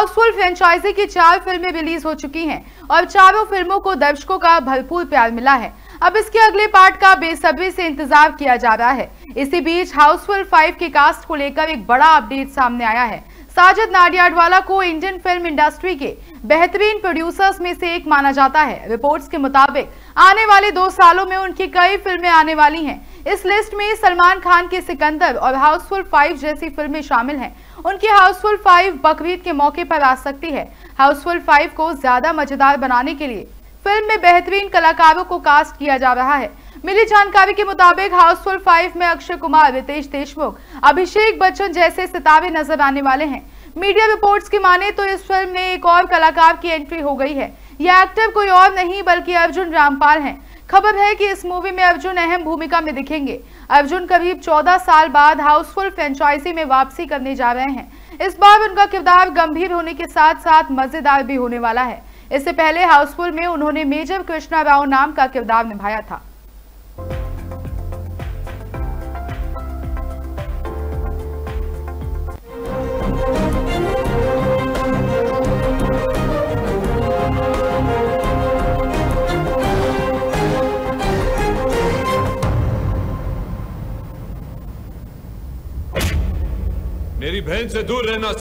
Housefull franchise की 4 फिल्में release हो चुकी हैं और चारों फिल्मों को दर्शकों का भरपूर प्यार मिला है। अब इसके अगले पार्ट का बेसब्री से इंतजार किया जा रहा है। इसी बीच हाउसफुल 5 के कास्ट को लेकर एक बड़ा अपडेट सामने आया है। साजिद नाडियाडवाला को इंडियन फिल्म इंडस्ट्री के बेहतरीन प्रोड्यूसर्स में से एक माना जाता है। रिपोर्ट्स के मुताबिक आने वाले 2 सालों में उनकी कई फिल्में आने वाली हैं। इस लिस्ट में सलमान खान के सिकंदर और हाउसफुल 5 जैसी फिल्में शामिल हैं। उनकी हाउसफुल 5 बकरीद के मौके पर आ सकती है। हाउसफुल 5 को ज्यादा मजेदार बनाने के लिए फिल्म में बेहतरीन कलाकारों को कास्ट किया जा रहा है। मिली जानकारी के मुताबिक हाउसफुल 5 में अक्षय कुमार, रितेश देशमुख, अभिषेक बच्चन जैसे सितारे नजर आने वाले हैं। मीडिया रिपोर्ट्स की माने तो इस फिल्म में एक और कलाकार की एंट्री हो गई है। यह एक्टर कोई और नहीं बल्कि अर्जुन रामपाल हैं। खबर है कि इस मूवी में अर्जुन अहम भूमिका में दिखेंगे। अर्जुन करीब 14 साल बाद हाउसफुल फ्रेंचाइजी में वापसी करने जा रहे हैं। इस बार उनका किरदार गंभीर होने के साथ साथ मजेदार भी होने वाला है। इससे पहले हाउसफुल में उन्होंने मेजर कृष्णा राव नाम का किरदार निभाया था। मेरी बहन से दूर रहना।